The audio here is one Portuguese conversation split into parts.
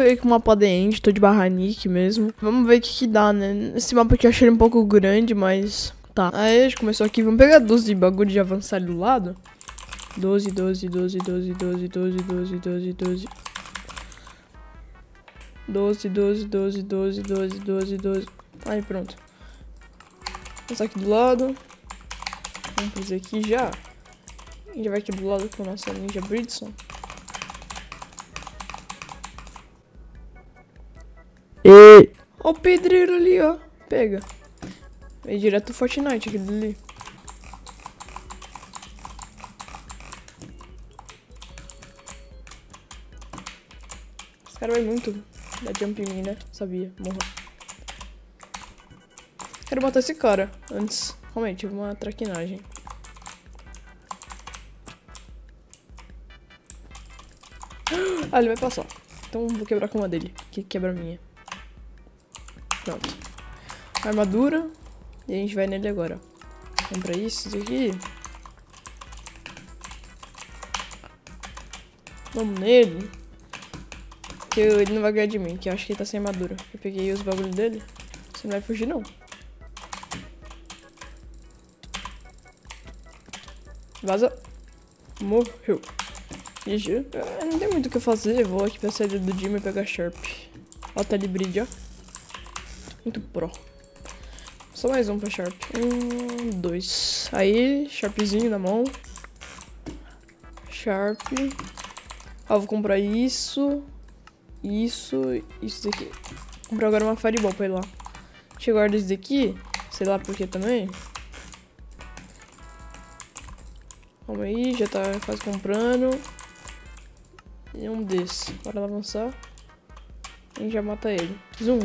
foi com uma Mapa The End, tô de Barranique mesmo. Vamos ver o que que dá, né? Esse mapa aqui eu achei ele um pouco grande, mas... Tá, aí a gente começou aqui, vamos pegar 12 de bagulho de avançar do lado. 12, 12, 12, 12, 12, 12, 12, 12, 12... 12, 12, 12, 12, 12, 12, 12... Aí, pronto. Passar aqui do lado. Vamos fazer aqui já. A gente vai aqui do lado com a nossa Ninja Bridson. E... Ó o pedreiro ali, ó. Pega. Veio direto do Fortnite, aquele ali. Esse cara vai muito dar jump em mim, né? Sabia, morra. Quero matar esse cara antes. Realmente, tive uma traquinagem. Ah, ele vai passar. Então vou quebrar com uma dele, que quebra a minha. Pronto. Armadura. E a gente vai nele agora. Vamos pra isso aqui. Vamos nele. Porque ele não vai ganhar de mim, que eu acho que ele tá sem armadura. Eu peguei os bagulhos dele. Você não vai fugir, não. Vaza. Morreu. GG. Não tem muito o que fazer. Vou aqui pra saída do Jimmy e pegar Sharp. Ó, tá de brilho, ó. Muito pro. Só mais um pra Sharp. 1, 2. Aí, Sharpzinho na mão. Sharp. Ó, vou comprar isso. Isso daqui. Vou comprar agora uma Fireball pra ir lá. Deixa eu guardar isso daqui. Sei lá por que também. Calma aí, já tá quase comprando. E um desse. Bora avançar. A gente já mata ele. Zoom.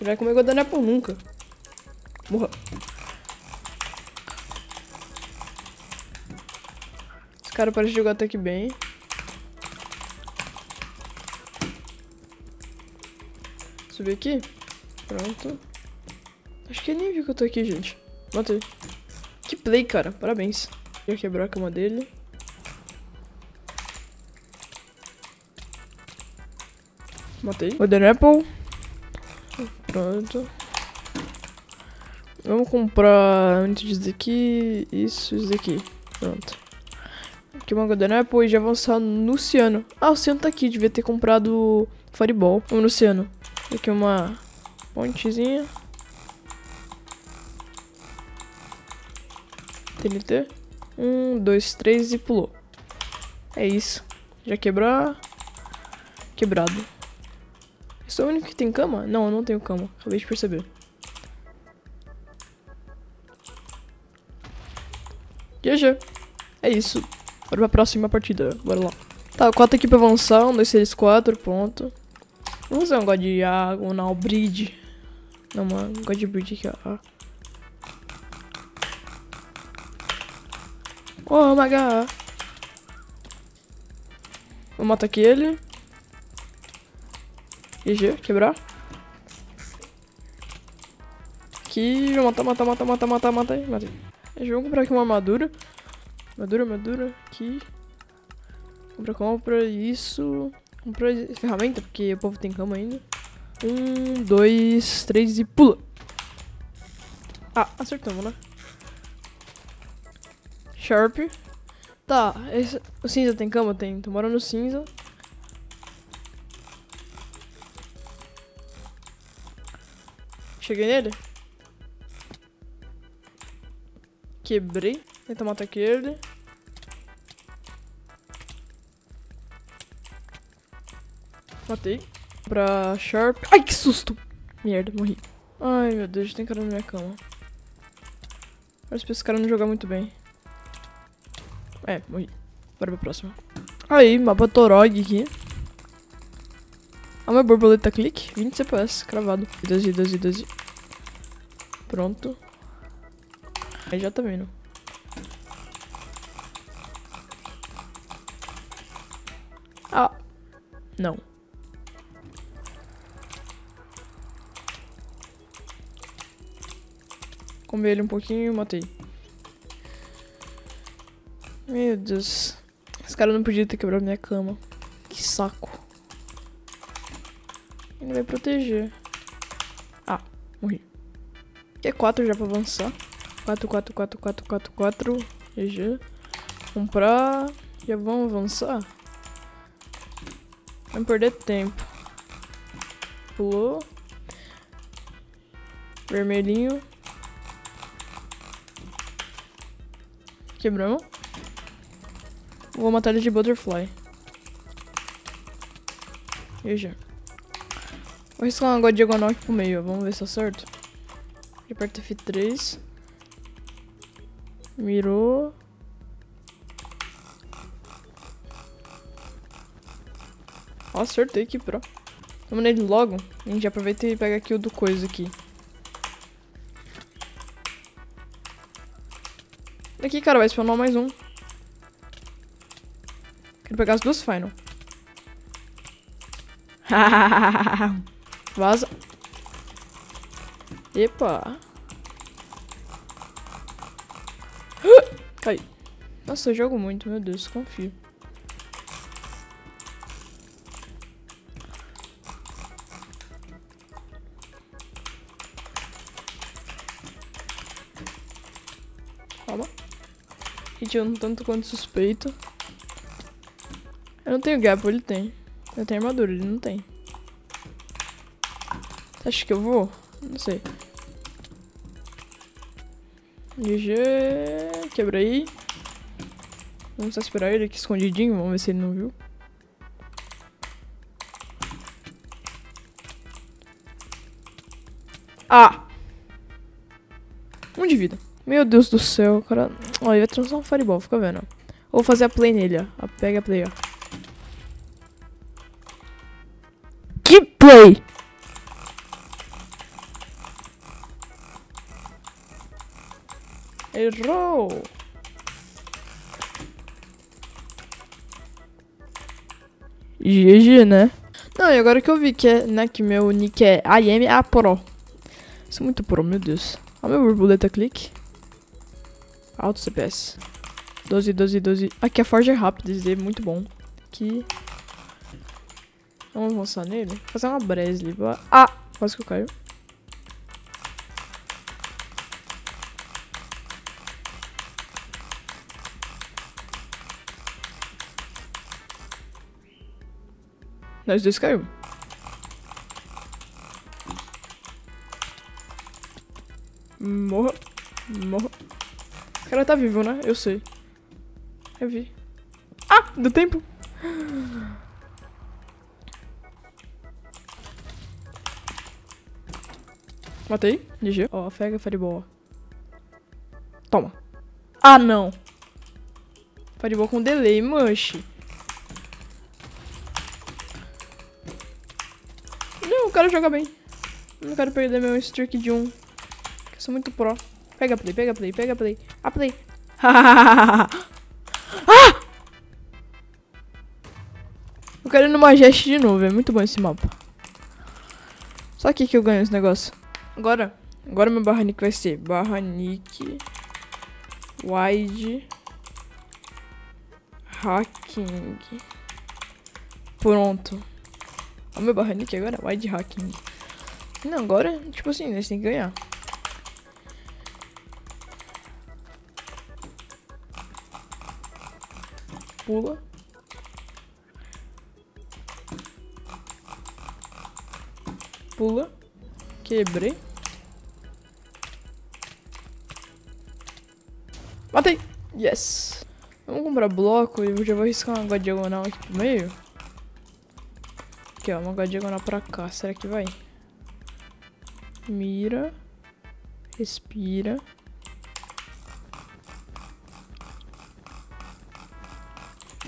Ele vai comer guardana por nunca. Morra. Esse cara parece jogar até que bem. Subir aqui. Pronto. Acho que ele nem viu que eu tô aqui, gente. Matei. Que play, cara. Parabéns. Já quebrou a cama dele. Matei. Golden Apple. Pronto. Vamos comprar antes disso aqui. Isso daqui. Pronto. Aqui uma Golden Apple e já avançar no Luciano. Ah, o Luciano tá aqui. Devia ter comprado Fireball. Vamos, Luciano. Aqui uma pontezinha. TNT. 1, 2, 3 e pulou. É isso. Já quebrar. Quebrado. Eu sou o único que tem cama? Não, eu não tenho cama. Acabei de perceber. GG. É isso. Bora pra próxima partida. Bora lá. Tá, 4 aqui pra avançar. 1, 2, 3, 4. Ponto. Vamos fazer um God de água, não, bridge. Não, mano. Um God de bridge aqui, ó. Oh, my God. Vou matar aqui ele. GG, quebrar. Aqui, vou matar. Vamos comprar aqui uma armadura. Armadura. Aqui. Compra isso. Comprar ferramenta, porque o povo tem cama ainda. 1, 2, 3 e pula. Ah, acertamos, né? Sharp. Tá, esse, o cinza tem cama? Tem. Tô morando no cinza. Cheguei nele. Quebrei. Tenta matar aquele. Matei. Pra Sharp. Ai, que susto! Merda, morri. Ai, meu Deus, tem cara na minha cama. Parece que esse cara não jogar muito bem. É, morri. Bora pra próxima. Aí, mapa Torog aqui. Ah, meu borboleta clique. 20 CPS, cravado. 12. Pronto. Aí já tá vendo. Ah. Não. Comi ele um pouquinho e matei. Meu Deus. Esse cara não podia ter quebrado minha cama. Que que saco. Ele vai proteger. Ah, morri. Q4 já pra avançar. 4, 4, 4, 4, 4, 4. GG. Comprar. Já vamos avançar. Vamos perder tempo. Pulou. Vermelhinho. Quebramos. Vou matar ele de butterfly. GG. Vou arriscar um negócio diagonal aqui pro meio, ó. Vamos ver se acerto. Aperta F3. Mirou. Ó, acertei aqui, pro. Vamos nele logo. A gente já aproveita e pega aqui o do coisa aqui. Daqui, cara, vai spawnar mais um. Quero pegar as duas final. Vaza. Epa. Cai. Nossa, eu jogo muito, meu Deus, confio. Calma. Tirando um tanto quanto suspeito. Eu não tenho gap, ele tem. Eu tenho armadura, ele não tem. Acho que eu vou? Não sei. GG. Quebra aí. Vamos só esperar ele aqui escondidinho. Vamos ver se ele não viu. Ah! 1 de vida. Meu Deus do céu, cara. Ó, ele vai transformar um fireball, fica vendo. Ou fazer a play nele, ó. Pega a play, ó. Que play! Errou! GG, né? Não, e agora que eu vi que, é, né, que meu nick é IMA Pro. Isso é muito pro, meu Deus. Olha meu borboleta clique. Alto CPS. 12, 12, 12. Aqui a Forge é rápida, é muito bom. Aqui. Vamos avançar nele. Fazer uma Bresley. Ah! Quase que eu caio. Nós dois caiu. Morra. Morra. O cara tá vivo, né? Eu sei. Eu vi. Ah! Deu tempo! Matei. GG. Ó, pega Fireball. Toma. Ah, não. Fireball com delay, manche. Não, o cara joga bem. Não quero perder meu streak de 1. Eu sou muito pro. Pega play, pega play, pega play. A play. Ah! Eu quero ir no Majeste de novo. É muito bom esse mapa. Só aqui que eu ganho esse negócio. Agora meu barra nick vai ser barra nick wide hacking. Pronto. Olha meu barra nick agora, wide hacking. Não, agora, tipo assim, eles têm que ganhar. Pula. Pula. Quebrei. Matei! Yes! Vamos comprar bloco e eu já vou arriscar uma God diagonal aqui pro meio. Aqui, ó, uma God diagonal pra cá. Será que vai? Mira. Respira.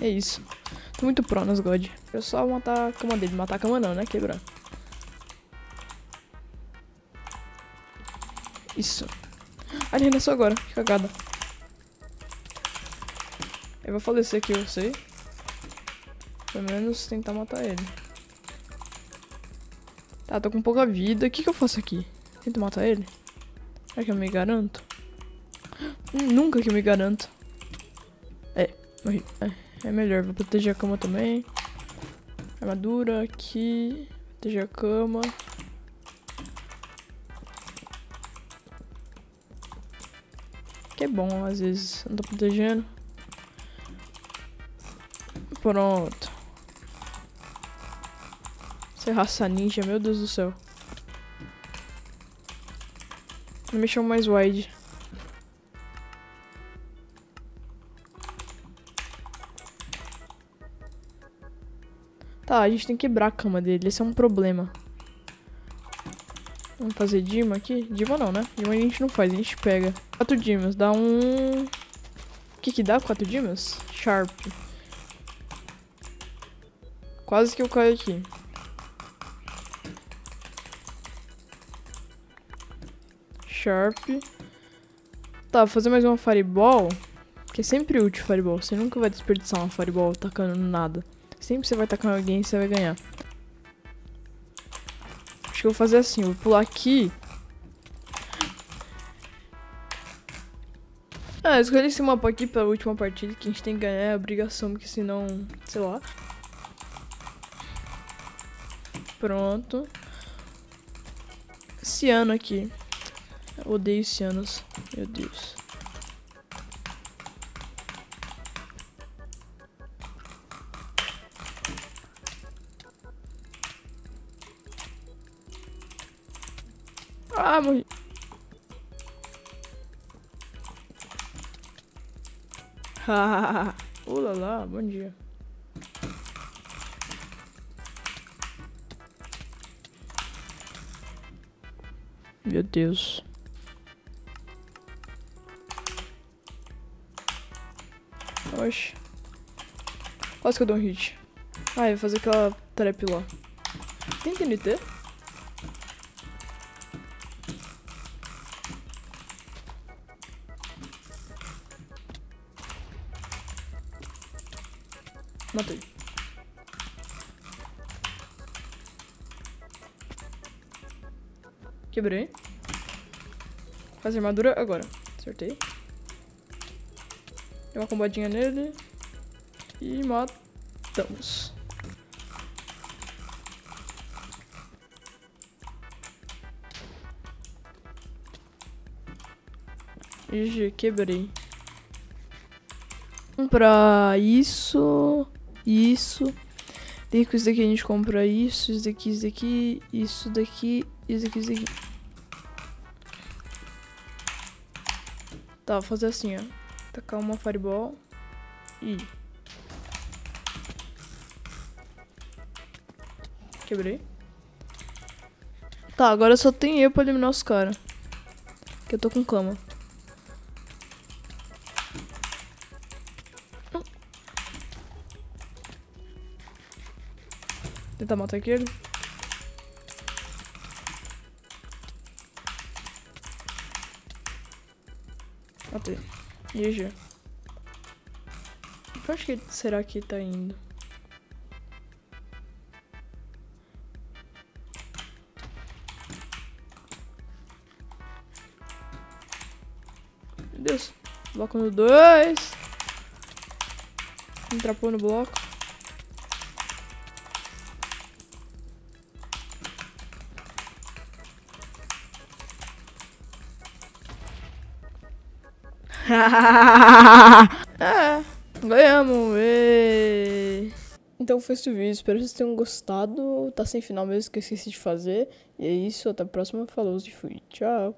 É isso. Tô muito pro nas God. Eu só matar a cama dele. Matar a cama não, né? Quebrar. Isso. Ah, ele renasceu agora. Que cagada. Ele vai falecer aqui, eu sei. Pelo menos tentar matar ele. Tá, tô com pouca vida. O que eu faço aqui? Tento matar ele? Será que eu me garanto? Nunca que eu me garanto. É, morri. É melhor. Vou proteger a cama também. Armadura aqui. Proteger a cama. Que é bom, às vezes. Não tô protegendo. Pronto. Essa raça ninja, meu Deus do céu. Não me chamo mais wide. Tá, a gente tem que quebrar a cama dele. Esse é um problema. Vamos fazer Dima aqui? Dima não, né? Dima a gente não faz, a gente pega. 4 Dimas, dá um... O que que dá 4 Dimas? Sharp. Quase que eu caio aqui. Sharp. Tá, vou fazer mais uma Fireball. Porque é sempre útil Fireball. Você nunca vai desperdiçar uma Fireball tacando nada. Sempre você vai tacar alguém e você vai ganhar. Acho que eu vou fazer assim, eu vou pular aqui. Ah, eu escolhi esse mapa aqui pela última partida, que a gente tem que ganhar, é obrigação, porque senão, sei lá. Pronto. Ciano aqui. Eu odeio cianos, meu Deus. Ah, morri. Hahaha. Olá, bom dia. Meu Deus. Oxe. Quase que eu dou um hit. Ah, eu vou fazer aquela trap lá. Tem TNT? Matei. Quebrei. Faz armadura agora. Acertei. Deu uma combadinha nele. E matamos. GG, quebrei. Comprar isso. Isso. Daí com isso daqui a gente compra isso, isso daqui, isso daqui, isso daqui, isso daqui, isso daqui. Tá, vou fazer assim, ó. Tacar uma fireball e... Quebrei. Tá, agora só tem eu pra eliminar os caras. Que eu tô com cama. Tentar matar aquele. Matei. GG. Pra onde que será que tá indo? Meu Deus. Bloco no 2. Entrapou no bloco. É, ganhamos, êêêê. Então foi esse vídeo, espero que vocês tenham gostado. Tá sem final mesmo, que eu esqueci de fazer. E é isso, até a próxima, falou e fui, tchau.